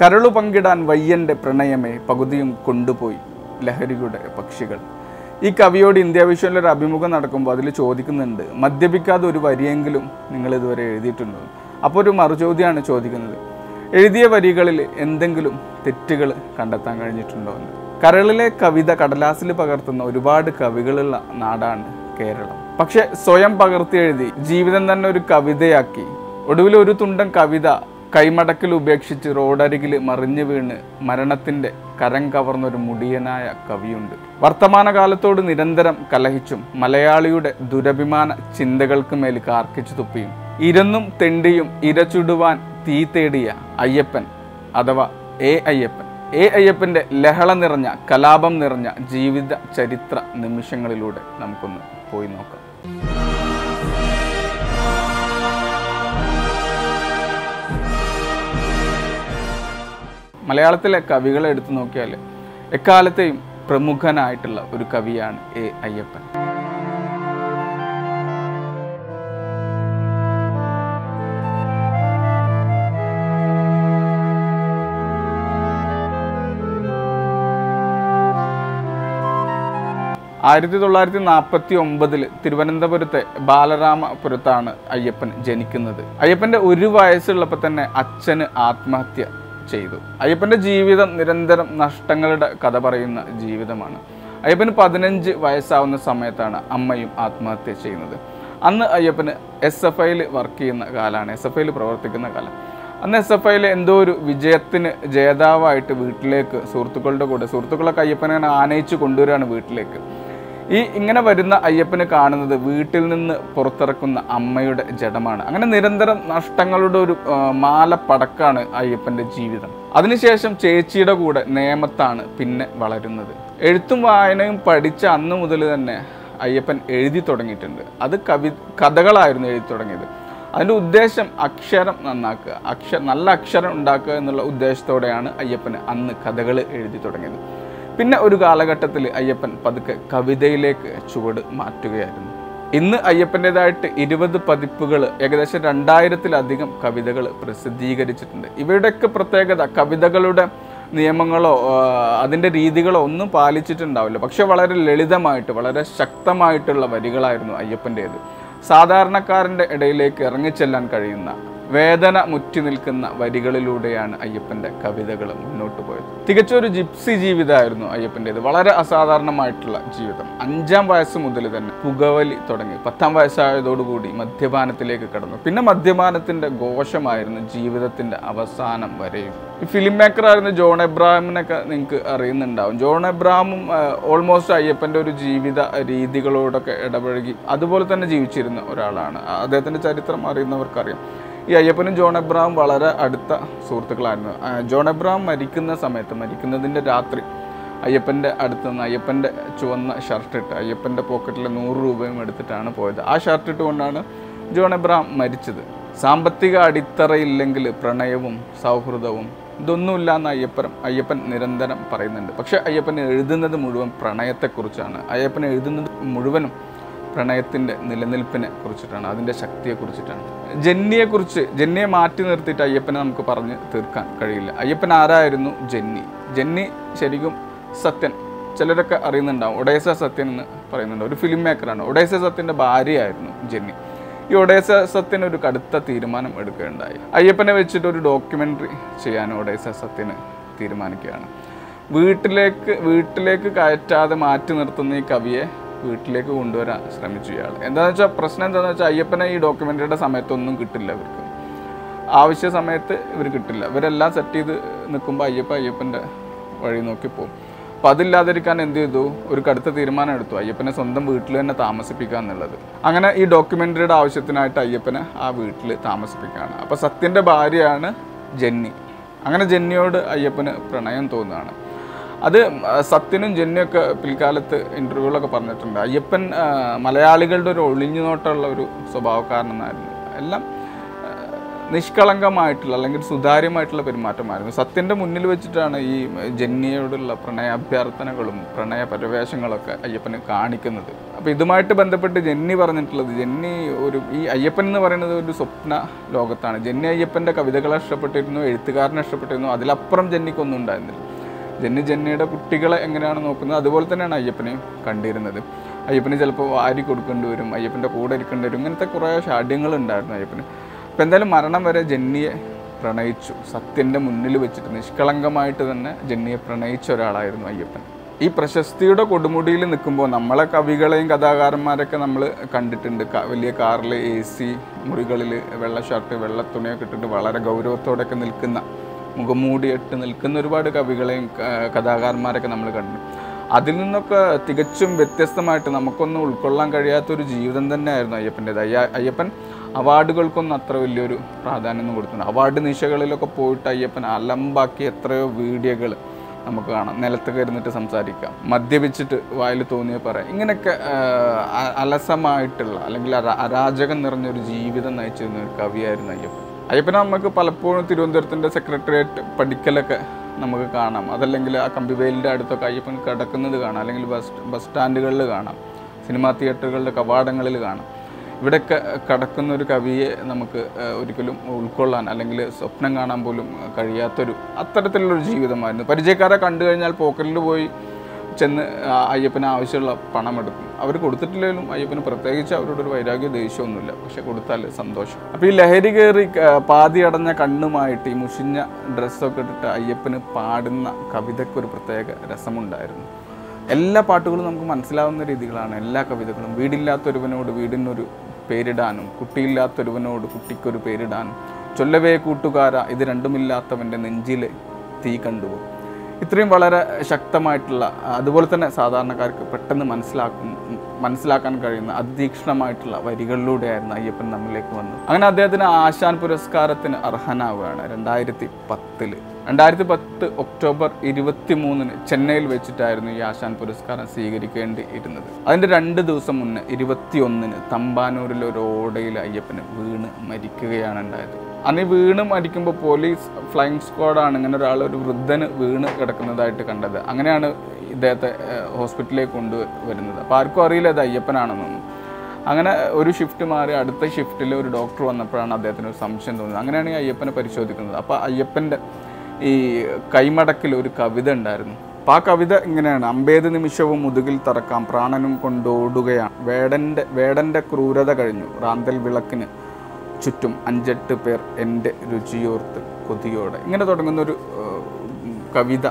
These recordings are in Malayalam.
കരളു പങ്കിടാൻ വയ്യൻ്റെ പ്രണയമേ പകുതിയും കൊണ്ടുപോയി ലഹരിയുടെ പക്ഷികൾ. ഈ കവിയോട് ഇന്ത്യ വിഷനിലൊരു അഭിമുഖം നടക്കുമ്പോൾ അതിൽ ചോദിക്കുന്നുണ്ട്, മദ്യപിക്കാതെ ഒരു വരിയെങ്കിലും നിങ്ങൾ ഇതുവരെ എഴുതിയിട്ടുണ്ടോ? അപ്പോൾ ഒരു മറുചോദ്യമാണ് ചോദിക്കുന്നത്, എഴുതിയ വരികളിൽ എന്തെങ്കിലും തെറ്റുകൾ കണ്ടെത്താൻ കഴിഞ്ഞിട്ടുണ്ടോ എന്ന്. കരളിലെ കവിത കടലാസിൽ പകർത്തുന്ന ഒരുപാട് കവികളുള്ള നാടാണ് കേരളം. പക്ഷെ സ്വയം പകർത്തി എഴുതി ജീവിതം തന്നെ ഒരു കവിതയാക്കി ഒടുവിൽ ഒരു തുണ്ടം കവിത കൈമടക്കിൽ ഉപേക്ഷിച്ച് റോഡരികിൽ മറിഞ്ഞു വീണ് മരണത്തിൻ്റെ കരം കവർന്നൊരു മുടിയനായ കവിയുണ്ട്. വർത്തമാനകാലത്തോട് നിരന്തരം കലഹിച്ചും മലയാളിയുടെ ദുരഭിമാന ചിന്തകൾക്ക് മേൽ കാർക്കിച്ചു തുപ്പിയും ഇരന്നും തെണ്ടിയും ഇര ചുടുവാൻ തീ തേടിയ അയ്യപ്പൻ അഥവാ എ.അയ്യപ്പൻ്റെ ലഹള നിറഞ്ഞ കലാപം നിറഞ്ഞ ജീവിത ചരിത്ര നിമിഷങ്ങളിലൂടെ നമുക്കൊന്ന് പോയി നോക്കാം. മലയാളത്തിലെ കവികളെ എടുത്തു നോക്കിയാൽ എക്കാലത്തെയും പ്രമുഖനായിട്ടുള്ള ഒരു കവിയാണ് എ.അയ്യപ്പൻ. ആയിരത്തി 1949 തിരുവനന്തപുരത്തെ ബാലരാമപുരത്താണ് അയ്യപ്പൻ ജനിക്കുന്നത്. അയ്യപ്പൻ്റെ 1 വയസ്സുള്ളപ്പോൾ തന്നെ അച്ഛന് ആത്മഹത്യ ചെയ്തു. അയ്യപ്പൻ്റെ ജീവിതം നിരന്തരം നഷ്ടങ്ങളുടെ കഥ പറയുന്ന ജീവിതമാണ്. അയ്യപ്പന് 15 വയസ്സാവുന്ന സമയത്താണ് അമ്മയും ആത്മഹത്യ ചെയ്യുന്നത്. അന്ന് അയ്യപ്പന് SFIയിൽ വർക്ക് ചെയ്യുന്ന കാലമാണ്, SFIയിൽ പ്രവർത്തിക്കുന്ന കാലം. അന്ന് SFIയിൽ എന്തോ ഒരു വിജയത്തിന് ജേതാവായിട്ട് വീട്ടിലേക്ക് സുഹൃത്തുക്കളുടെ കൂടെ സുഹൃത്തുക്കളൊക്കെ അയ്യപ്പനെ അങ്ങനെ ആനയിച്ച് കൊണ്ടുവരികയാണ് വീട്ടിലേക്ക്. ഇങ്ങനെ വരുന്ന അയ്യപ്പന് കാണുന്നത് വീട്ടിൽ നിന്ന് പുറത്തിറക്കുന്ന അമ്മയുടെ ജഡമാണ്. അങ്ങനെ നിരന്തരം നഷ്ടങ്ങളുടെ ഒരു മാല പടക്കാണ് അയ്യപ്പൻ്റെ ജീവിതം. അതിനുശേഷം ചേച്ചിയുടെ കൂടെ നേമത്താണ് പിന്നെ വളരുന്നത്. എഴുത്തും വായനയും പഠിച്ച അന്ന് മുതൽ തന്നെ അയ്യപ്പൻ എഴുതി തുടങ്ങിയിട്ടുണ്ട്. അത് കഥകളായിരുന്നു എഴുതി തുടങ്ങിയത്. അതിൻ്റെ ഉദ്ദേശം അക്ഷരം നന്നാക്കുക, നല്ല അക്ഷരം ഉണ്ടാക്കുക എന്നുള്ള ഉദ്ദേശത്തോടെയാണ് അയ്യപ്പന് അന്ന് കഥകൾ എഴുതി തുടങ്ങിയത്. പിന്നെ ഒരു കാലഘട്ടത്തിൽ അയ്യപ്പൻ പതുക്കെ കവിതയിലേക്ക് ചുവട് മാറ്റുകയായിരുന്നു. ഇന്ന് അയ്യപ്പൻ്റേതായിട്ട് 20 പതിപ്പുകൾ, ഏകദേശം 2000-ലധികം കവിതകൾ പ്രസിദ്ധീകരിച്ചിട്ടുണ്ട്. ഇവയുടെയൊക്കെ പ്രത്യേകത കവിതകളുടെ നിയമങ്ങളോ അതിൻ്റെ രീതികളോ ഒന്നും പാലിച്ചിട്ടുണ്ടാവില്ല. പക്ഷെ വളരെ ലളിതമായിട്ട് വളരെ ശക്തമായിട്ടുള്ള വരികളായിരുന്നു അയ്യപ്പൻ്റേത്. സാധാരണക്കാരൻ്റെ ഇടയിലേക്ക് ഇറങ്ങിച്ചെല്ലാൻ കഴിയുന്ന വേദന മുറ്റി നിൽക്കുന്ന വരികളിലൂടെയാണ് അയ്യപ്പൻ്റെ കവിതകൾ മുന്നോട്ട് പോയത്. തികച്ചൊരു ജിപ്സി ജീവിതമായിരുന്നു അയ്യപ്പൻ്റേത്, വളരെ അസാധാരണമായിട്ടുള്ള ജീവിതം. 5-ാം വയസ്സ് മുതൽ തന്നെ പുകവലി തുടങ്ങി. 10-ാം വയസ്സായതോടുകൂടി മദ്യപാനത്തിലേക്ക് കടന്നു. പിന്നെ മദ്യപാനത്തിൻ്റെ ഘോഷമായിരുന്നു ജീവിതത്തിൻ്റെ അവസാനം വരെയും. ഈ ഫിലിം മേക്കറായിരുന്ന ജോൺ എബ്രഹാമിനൊക്കെ നിങ്ങൾക്ക് അറിയുന്നുണ്ടാവും. ജോൺ എബ്രഹാമും ഓൾമോസ്റ്റ് അയ്യപ്പൻ്റെ ഒരു ജീവിത രീതികളോടൊക്കെ ഇടപഴകി അതുപോലെ തന്നെ ജീവിച്ചിരുന്ന ഒരാളാണ്. അദ്ദേഹത്തിൻ്റെ ചരിത്രം അറിയുന്നവർക്കറിയാം. ഈ അയ്യപ്പനും ജോൺ എബ്രഹാം വളരെ അടുത്ത സുഹൃത്തുക്കളായിരുന്നു. ജോൺ എബ്രഹാം മരിക്കുന്നതിൻ്റെ രാത്രി അയ്യപ്പൻ്റെ അടുത്ത് നിന്ന് അയ്യപ്പൻ്റെ ചുവന്ന ഷർട്ടിട്ട് അയ്യപ്പൻ്റെ പോക്കറ്റിലെ 100 രൂപയും എടുത്തിട്ടാണ് പോയത്. ആ ഷർട്ടിട്ട് കൊണ്ടാണ് ജോൺ എബ്രഹാം മരിച്ചത്. സാമ്പത്തിക അടിത്തറയില്ലെങ്കിൽ പ്രണയവും സൗഹൃദവും ഇതൊന്നുമില്ല എന്ന് അയ്യപ്പൻ നിരന്തരം പറയുന്നുണ്ട്. പക്ഷേ അയ്യപ്പൻ എഴുതുന്നത് മുഴുവൻ പ്രണയത്തെക്കുറിച്ചാണ്. അയ്യപ്പൻ എഴുതുന്നത് മുഴുവനും പ്രണയത്തിൻ്റെ നിലനിൽപ്പിനെ കുറിച്ചിട്ടാണ്, അതിൻ്റെ ശക്തിയെക്കുറിച്ചിട്ടാണ്. ജെന്നിയെ മാറ്റി നിർത്തിയിട്ട് അയ്യപ്പനെ നമുക്ക് പറഞ്ഞ് തീർക്കാൻ കഴിയില്ല. അയ്യപ്പൻ ആരായിരുന്നു? ജെന്നി ശരിക്കും സത്യൻ, ചിലരൊക്കെ അറിയുന്നുണ്ടാവും, ഒഡേസ സത്യൻ എന്ന് പറയുന്നുണ്ട്, ഒരു ഫിലിം മേക്കറാണ്. ഒഡേസ സത്യൻ്റെ ഭാര്യയായിരുന്നു ജെന്നി. ഈ ഒഡേസ സത്യൻ ഒരു കടുത്ത തീരുമാനം എടുക്കുകയുണ്ടായി. അയ്യപ്പനെ വെച്ചിട്ട് ഒരു ഡോക്യുമെൻ്ററി ചെയ്യാൻ ഒഡേസ സത്യന് തീരുമാനിക്കുകയാണ്. വീട്ടിലേക്ക് കയറ്റാതെ മാറ്റി നിർത്തുന്ന ഈ കവിയെ വീട്ടിലേക്ക് കൊണ്ടുവരാൻ ശ്രമിച്ചു ഇയാൾ. പ്രശ്നം എന്താണെന്ന് വെച്ചാൽ അയ്യപ്പനെ ഈ ഡോക്യുമെൻ്ററിയുടെ സമയത്തൊന്നും കിട്ടില്ല. ഇവർക്ക് ആവശ്യ സമയത്ത് ഇവർ കിട്ടില്ല. ഇവരെല്ലാം സെറ്റ് ചെയ്ത് നിൽക്കുമ്പോൾ അയ്യപ്പൻ്റെ വഴി നോക്കി പോകും. അപ്പോൾ അതില്ലാതിരിക്കാൻ എന്ത് ചെയ്തു? ഒരു കടുത്ത തീരുമാനം എടുത്തു, അയ്യപ്പനെ സ്വന്തം വീട്ടിൽ തന്നെ താമസിപ്പിക്കുക എന്നുള്ളത്. അങ്ങനെ ഈ ഡോക്യുമെൻ്ററിയുടെ ആവശ്യത്തിനായിട്ട് അയ്യപ്പനെ ആ വീട്ടിൽ താമസിപ്പിക്കുകയാണ്. അപ്പോൾ സത്യൻ്റെ ഭാര്യയാണ് ജെന്നി. അങ്ങനെ ജെന്നിയോട് അയ്യപ്പന് പ്രണയം തോന്നുകയാണ്. അത് സത്യനും ജെന്നിയൊക്കെ പിൽക്കാലത്ത് ഇൻ്റർവ്യൂകളൊക്കെ പറഞ്ഞിട്ടുണ്ട്. അയ്യപ്പൻ മലയാളികളുടെ ഒരു ഒളിഞ്ഞുനോട്ടമുള്ള ഒരു സ്വഭാവക്കാരനെന്നായിരുന്നു. എല്ലാം നിഷ്കളങ്കമായിട്ടുള്ള അല്ലെങ്കിൽ സുതാര്യമായിട്ടുള്ള പെരുമാറ്റമായിരുന്നു. സത്യൻ്റെ മുന്നിൽ വെച്ചിട്ടാണ് ഈ ജെന്നിയോടുള്ള പ്രണയ അഭ്യർത്ഥനകളും പ്രണയ പരവേശങ്ങളൊക്കെ അയ്യപ്പന് കാണിക്കുന്നത്. അപ്പോൾ ഇതുമായിട്ട് ബന്ധപ്പെട്ട് ജെന്നി പറഞ്ഞിട്ടുള്ളത്, ജെന്നി ഒരു ഈ അയ്യപ്പൻ എന്ന് പറയുന്നത് ഒരു സ്വപ്ന ലോകത്താണ്. ജെന്നി അയ്യപ്പൻ്റെ കവിതകളെ ഇഷ്ടപ്പെട്ടിരുന്നു, എഴുത്തുകാരനെ ഇഷ്ടപ്പെട്ടിരുന്നു, അതിലപ്പുറം ജെന്നിക്കൊന്നും ഉണ്ടായിരുന്നില്ല. ജെന്നിയുടെ കുട്ടികളെ എങ്ങനെയാണ് നോക്കുന്നത് അതുപോലെ തന്നെയാണ് അയ്യപ്പനെ കണ്ടിരുന്നത്. അയ്യപ്പന് ചിലപ്പോൾ വാരി കൊടുക്കേണ്ടി വരും, അയ്യപ്പൻ്റെ കൂടെ ഇരിക്കേണ്ടി വരും, ഇങ്ങനത്തെ കുറേ ഷാഢ്യങ്ങളുണ്ടായിരുന്നു അയ്യപ്പന്. അപ്പം എന്തായാലും മരണം വരെ ജെന്നിയെ പ്രണയിച്ചു. സത്യൻ്റെ മുന്നിൽ വെച്ചിട്ട് നിഷ്കളങ്കമായിട്ട് തന്നെ ജെന്നിയെ പ്രണയിച്ച ഒരാളായിരുന്നു അയ്യപ്പൻ. ഈ പ്രശസ്തിയുടെ കൊടുമുടിയിൽ നിൽക്കുമ്പോൾ നമ്മളെ കവികളെയും കഥാകാരന്മാരൊക്കെ നമ്മൾ കണ്ടിട്ടുണ്ട്. വലിയ കാറിൽ, എ സി മുറികളിൽ, വെള്ള ഷർട്ട് വെള്ള തുണിയൊക്കെ ഇട്ടിട്ട് വളരെ ഗൗരവത്തോടെയൊക്കെ നിൽക്കുന്ന, മുഖംമൂടിയിട്ട് നിൽക്കുന്ന ഒരുപാട് കവികളെയും കഥാകാരന്മാരൊക്കെ നമ്മൾ കണ്ടു. അതിൽ നിന്നൊക്കെ തികച്ചും വ്യത്യസ്തമായിട്ട് നമുക്കൊന്നും ഉൾക്കൊള്ളാൻ കഴിയാത്തൊരു ജീവിതം തന്നെയായിരുന്നു അയ്യപ്പൻ്റേത്. അയ്യപ്പൻ അവാർഡുകൾക്കൊന്നും അത്ര വലിയൊരു പ്രാധാന്യം കൊടുത്തിട്ടുണ്ട്. അവാർഡ് നിശകളിലൊക്കെ പോയിട്ട് അയ്യപ്പൻ അലമ്പാക്കി എത്രയോ വീഡിയോകൾ നമുക്ക് കാണാം. നിലത്ത് കയറുന്നിട്ട് സംസാരിക്കാം, മദ്യപിച്ചിട്ട് വായിൽ തോന്നിയ പറയാം, ഇങ്ങനെയൊക്കെ അലസമായിട്ടുള്ള അല്ലെങ്കിൽ അരാജകം നിറഞ്ഞൊരു ജീവിതം നയിച്ചിരുന്ന ഒരു കവിയായിരുന്നു അയ്യപ്പൻ. അയ്യപ്പനെ നമുക്ക് പലപ്പോഴും തിരുവനന്തപുരത്തിൻ്റെ സെക്രട്ടേറിയറ്റ് പടിക്കലൊക്കെ നമുക്ക് കാണാം. അതല്ലെങ്കിൽ ആ കമ്പിവേലിൻ്റെ അടുത്തൊക്കെ അയ്യപ്പൻ കിടക്കുന്നത് കാണാം, അല്ലെങ്കിൽ ബസ് സ്റ്റാൻഡുകളിൽ കാണാം, സിനിമാ തിയേറ്ററുകളുടെ കവാടങ്ങളിൽ കാണാം. ഇവിടെയൊക്കെ കിടക്കുന്ന ഒരു കവിയെ നമുക്ക് ഒരിക്കലും ഉൾക്കൊള്ളാൻ അല്ലെങ്കിൽ സ്വപ്നം കാണാൻ പോലും കഴിയാത്തൊരു അത്തരത്തിലുള്ളൊരു ജീവിതമായിരുന്നു. പരിചയക്കാരെ കണ്ടു കഴിഞ്ഞാൽ പോക്കറ്റിൽ പോയി ചെന്ന് അയ്യപ്പന് ആവശ്യമുള്ള പണമെടുക്കും. അവർ കൊടുത്തിട്ടില്ലെങ്കിലും അയ്യപ്പന് പ്രത്യേകിച്ച് അവരോടൊരു വൈരാഗ്യ ദേഷ്യമൊന്നുമില്ല, പക്ഷെ കൊടുത്താൽ സന്തോഷം. അപ്പോൾ ഈ ലഹരി കയറി പാതിയടഞ്ഞ കണ്ണുമായിട്ട് ഈ മുഷിഞ്ഞ ഡ്രസ്സൊക്കെ ഇട്ടിട്ട് അയ്യപ്പന് പാടുന്ന കവിതയ്ക്കൊരു പ്രത്യേക രസമുണ്ടായിരുന്നു. എല്ലാ പാട്ടുകളും നമുക്ക് മനസ്സിലാവുന്ന രീതികളാണ് എല്ലാ കവിതകളും. വീടില്ലാത്തൊരുവനോട് വീടിനൊരു പേരിടാനും കുട്ടിയില്ലാത്തൊരുവനോട് കുട്ടിക്കൊരു പേരിടാനും, ചൊല്ലവേ കൂട്ടുകാരാ ഇത് രണ്ടുമില്ലാത്തവൻ്റെ നെഞ്ചിൽ തീ കണ്ടുപോകും, ഇത്രയും വളരെ ശക്തമായിട്ടുള്ള, അതുപോലെ തന്നെ സാധാരണക്കാർക്ക് പെട്ടെന്ന് മനസ്സിലാക്കാൻ കഴിയുന്ന അതിതീക്ഷണമായിട്ടുള്ള വരികളിലൂടെയായിരുന്നു അയ്യപ്പൻ നമ്മിലേക്ക് വന്നത്. അങ്ങനെ അദ്ദേഹത്തിന് ആശാൻ പുരസ്കാരത്തിന് അർഹനാവുകയാണ് 2010. 2010 ഒക്ടോബർ 23 ചെന്നൈയിൽ വെച്ചിട്ടായിരുന്നു ഈ ആശാൻ പുരസ്കാരം സ്വീകരിക്കേണ്ടി ഇരുന്നത്. അതിൻ്റെ 2 ദിവസം മുന്നേ 21 തമ്പാനൂരിലെ ഒരു ഓടയിൽ അയ്യപ്പന് വീണ് മരിക്കുകയാണ് ഉണ്ടായത്. അന്ന് വീണ് മരിക്കുമ്പോൾ പോലീസ് ഫ്ലൈയിങ് സ്ക്വാഡാണ് ഇങ്ങനെ ഒരാൾ, ഒരു വൃദ്ധന് വീണ് കിടക്കുന്നതായിട്ട് കണ്ടത്. അങ്ങനെയാണ് ഇദ്ദേഹത്തെ ഹോസ്പിറ്റലിലേക്ക് കൊണ്ടുവരുന്നത്. അപ്പോൾ ആർക്കും അറിയില്ല ഇത് അയ്യപ്പനാണെന്നൊന്നും. അങ്ങനെ ഒരു ഷിഫ്റ്റ് മാറി അടുത്ത ഷിഫ്റ്റിൽ ഒരു ഡോക്ടർ വന്നപ്പോഴാണ് അദ്ദേഹത്തിന് ഒരു സംശയം തോന്നുന്നത്. അങ്ങനെയാണ് ഈ അയ്യപ്പനെ പരിശോധിക്കുന്നത്. അപ്പോൾ അയ്യപ്പൻ്റെ ഈ കൈമടക്കിൽ ഒരു കവിത ഉണ്ടായിരുന്നു. അപ്പോൾ ആ കവിത ഇങ്ങനെയാണ്: അമ്പേത് നിമിഷവും മുതുകിൽ തറക്കാം പ്രാണനും കൊണ്ടോടുകയാണ്, വേടൻ്റെ ക്രൂരത കഴിഞ്ഞു റാന്തൽ വിളക്കിന് ചുറ്റും 5-8 പേർ എൻ്റെ രുചിയോർത്ത് കൊതിയോടെ. ഇങ്ങനെ തുടങ്ങുന്നൊരു കവിത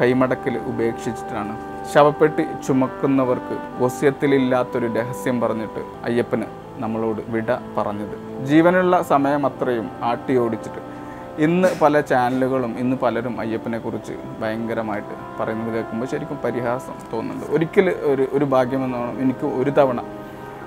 കൈമടക്കിൽ ഉപേക്ഷിച്ചിട്ടാണ് ശവപ്പെട്ടി ചുമക്കുന്നവർക്ക് വസ്യത്തിലില്ലാത്തൊരു രഹസ്യം പറഞ്ഞിട്ട് അയ്യപ്പന് നമ്മളോട് വിട പറഞ്ഞത്. ജീവനുള്ള സമയം അത്രയും ആട്ടിയോടിച്ചിട്ട് ഇന്ന് പല ചാനലുകളും ഇന്ന് പലരും അയ്യപ്പനെക്കുറിച്ച് ഭയങ്കരമായിട്ട് പറയുന്നത് കേൾക്കുമ്പോൾ ശരിക്കും പരിഹാസം തോന്നുന്നുണ്ട്. ഒരിക്കലും ഒരു ഭാഗ്യമെന്നോണം എനിക്ക് ഒരു തവണ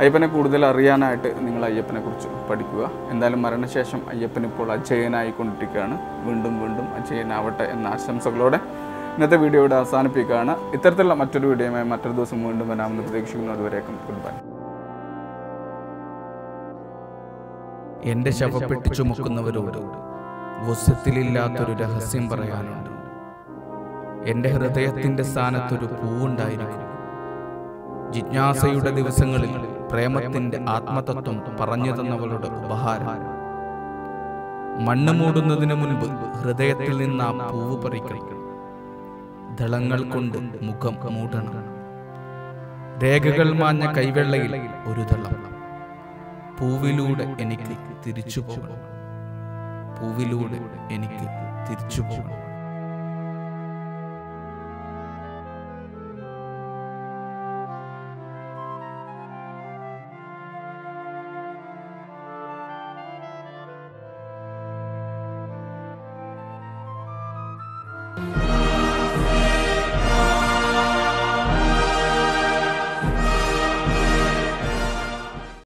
അയ്യപ്പനെ കൂടുതൽ അറിയാനായിട്ട് നിങ്ങൾ അയ്യപ്പനെക്കുറിച്ച് പഠിക്കുക. എന്തായാലും മരണശേഷം അയ്യപ്പൻ ഇപ്പോൾ അജയനായിക്കൊണ്ടിരിക്കുകയാണ്. വീണ്ടും വീണ്ടും അജയനാവട്ടെ എന്ന ആശംസകളോടെ ഇന്നത്തെ വീഡിയോ ഇവിടെ അവസാനിപ്പിക്കുകയാണ്. ഇത്തരത്തിലുള്ള മറ്റൊരു വീഡിയോയുമായി മറ്റൊരു ദിവസം വീണ്ടും വരാമെന്ന് പ്രതീക്ഷിക്കുന്നു. അതുവരേക്കും ഗുഡ് ബൈ. എൻ്റെ ശവപ്പെട്ടി ചുമക്കുന്നവരോട് വസ്യത്തിലില്ലാത്തൊരു രഹസ്യം പറയാനുണ്ട്. എൻ്റെ ഹൃദയത്തിൻ്റെ സ്ഥാനത്തൊരു പൂവുണ്ടായിരിക്കും. ജിജ്ഞാസയുടെ ദിവസങ്ങളിൽ പ്രേമത്തിൻ്റെ ആത്മതത്വം പറഞ്ഞു തന്നവളുടെ ഉപഹാരം. മണ്ണ് മൂടുന്നതിന് മുൻപ് ഹൃദയത്തിൽ നിന്ന് ആ പൂവ് പറിക്കണം. ദളങ്ങൾ കൊണ്ട് മുഖം മൂടണം. രേഖകൾ മാഞ്ഞ കൈവെള്ളയിൽ ഒരു ദളം. പൂവിലൂടെ എനിക്ക് തിരിച്ചു പോകണം, പൂവിലൂടെ എനിക്ക് തിരിച്ചു പോകണം.